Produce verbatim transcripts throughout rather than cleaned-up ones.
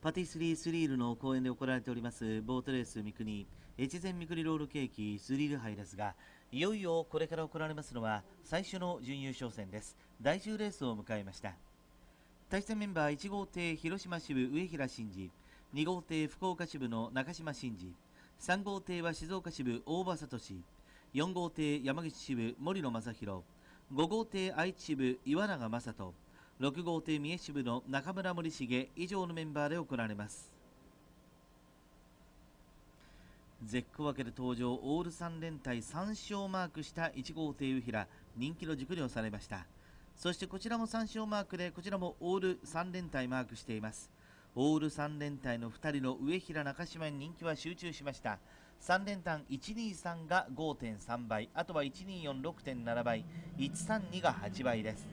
パティスリースリールの公園で行われておりますボートレース三国越前三国ロールケーキスリール杯ですが、いよいよこれから行われますのは最初の準優勝戦です。だいじゅうレースを迎えました。対戦メンバーいち号艇広島支部上平真司、に号艇福岡支部の中島真司、さん号艇は静岡支部大場聡、よん号艇山口支部森野正弘、ご号艇愛知支部岩永正人、ろく号艇三重支部の中村森重、以上のメンバーで行われます。絶好分けで登場、オールさん連隊さん勝をマークしたいち号艇うひら、人気の熟慮されました。そしてこちらもさん勝マークで、こちらもオールさん連隊マークしています。オールさん連隊のふたりの上平中島に人気は集中しました。さん連単いちにさんが ごてんさん 倍、あとは いちによんろくてんなな 倍、いちさんにがはち倍です。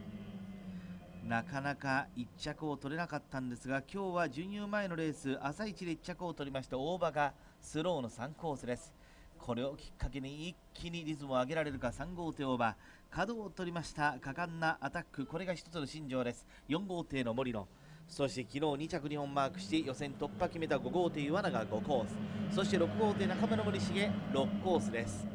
なかなかいっ着を取れなかったんですが、今日は準優前のレース朝一でいっ着を取りました。大場がスローのさんコースです。これをきっかけに一気にリズムを上げられるか。さん号艇大場、角を取りました。果敢なアタック、これが一つの信条です。よん号艇の森野、そして昨日に着にほんマークして予選突破決めたご号艇岩永ごコース、そしてろく号艇中村森重ろくコースです。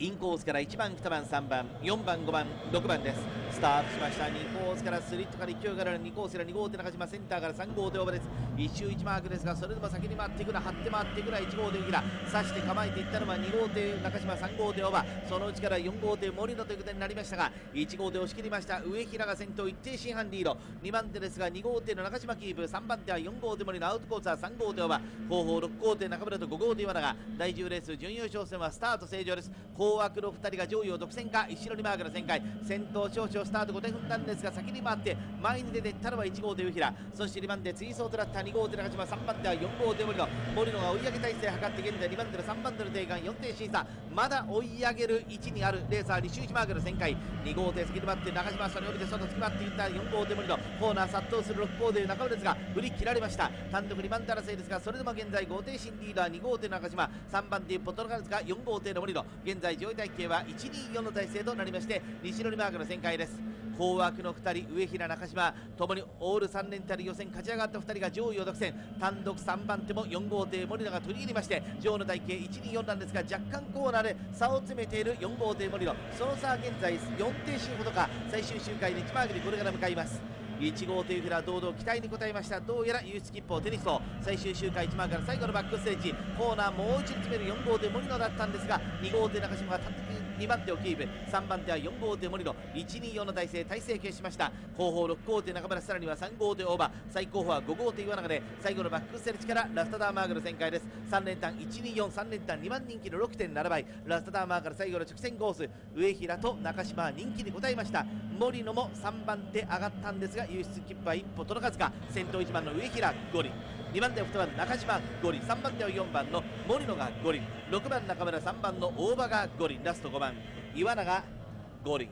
インコースからいちばん、にばん、さんばん、よんばん、ごばん、ろくばんです。スタートしました。にコースからスリットから勢いがあるにコースからに号艇中島、センターからさん号艇大場です。いち周いちマークですが、それでも先に回ってくる、張って回ってくるいち号艇うひら、刺して構えていったのはに号艇中島、さん号艇大場、そのうちからよん号艇森野ということになりましたが、いち号艇押し切りました。上平が先頭、一定進半リード、にばん手ですがに号艇の中島キープ、さんばん手はよん号艇森野、アウトコースはさん号艇大場、後方ろく号艇中村とご号艇岩永。だいじゅうレース準優勝戦はスタート正常です。後枠のふたりが上位を独占か。一にマークの旋回、先頭少々スタートごてん踏んだんですが、先に回って前に出ていったのはいち号艇うひら、そしてにばん手追走となったに号艇中島、さんばん手はよん号艇森野、森野が追い上げ体勢を図って現在にばん手のさんばん手の定間よんてん審査、まだ追い上げる位置にある。レーサーに周いちマークの旋回、に号艇先に回って中島、それを見て外突き回っていったよん号艇森野、コーナー殺到するろく号艇中村ですが振り切られました。単独にばん手争いですが、それでも現在ご艇審リーダーに号艇中島、さんばん手ポトルカルツがよん号艇の森野、現在上位体系はいちによんの体制となりまして、西乗りマークの旋回です。後枠のふたり、上平中島ともにオールさん連単予選勝ち上がったふたりが上位を独占、単独さんばん手もよん号艇森野が取り入りまして、上位の体系いちによんなんですが、若干コーナーで差を詰めているよん号艇森野、その差は現在よん艇進ほどか。最終周回でいちマークにこれから向かいます。いち号艇うひら、堂々期待に応えました。どうやら優勝切符を手にしそう。最終周回いち番から最後のバックステージコーナー、もう一度詰めるよん号艇森野だったんですが、に号艇中島が単独にばん手をキープ、さんばん手はよん号艇森野、いちによんの体勢体勢形しました。後方ろく号艇中村、さらにはさん号艇大場、最後方はご号艇岩永で、最後のバックステージからラスタダーマークの旋回です。さん連単いちによん、さん連単にばん人気の ろくてんなな 倍、ラスタダーマークから最後の直線コース、上平と中島は人気に応えました。森野もさんばん手上がったんですが、優出切符は一歩届かずか。先頭いち番の上平ゴリ、にばん手はにばん中島ゴリ、さんばん手はよんばんの森野がゴリ、ろくばん中村、さんばんの大場がゴリ、ラストごばん岩永ゴリ。